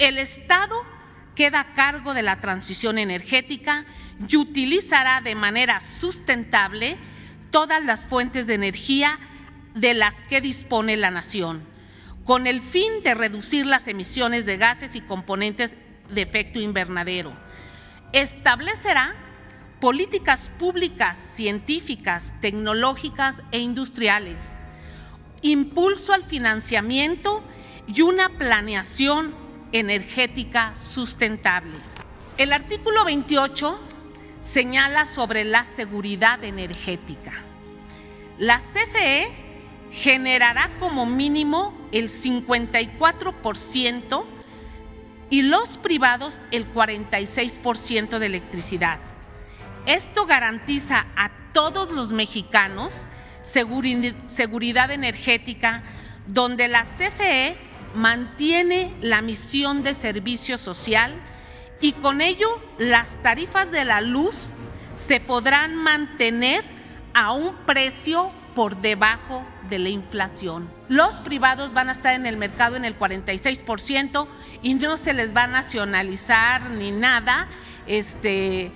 El Estado queda a cargo de la transición energética y utilizará de manera sustentable todas las fuentes de energía de las que dispone la nación, con el fin de reducir las emisiones de gases y componentes de efecto invernadero. Establecerá políticas públicas, científicas, tecnológicas e industriales, impulso al financiamiento y una planeación energética sustentable. El artículo 28 señala sobre la seguridad energética. La CFE generará como mínimo el 54% y los privados el 46% de electricidad. Esto garantiza a todos los mexicanos seguridad energética, donde la CFE mantiene la misión de servicio social y con ello las tarifas de la luz se podrán mantener a un precio por debajo de la inflación. Los privados van a estar en el mercado en el 46% y no se les va a nacionalizar ni nada, ni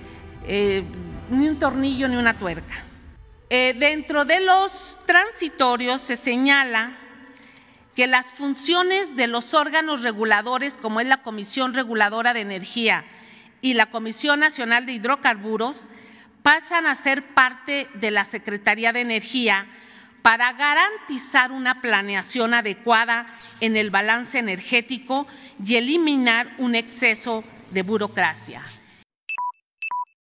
un tornillo ni una tuerca. Dentro de los transitorios se señala que las funciones de los órganos reguladores, como es la Comisión Reguladora de Energía y la Comisión Nacional de Hidrocarburos, pasan a ser parte de la Secretaría de Energía para garantizar una planeación adecuada en el balance energético y eliminar un exceso de burocracia.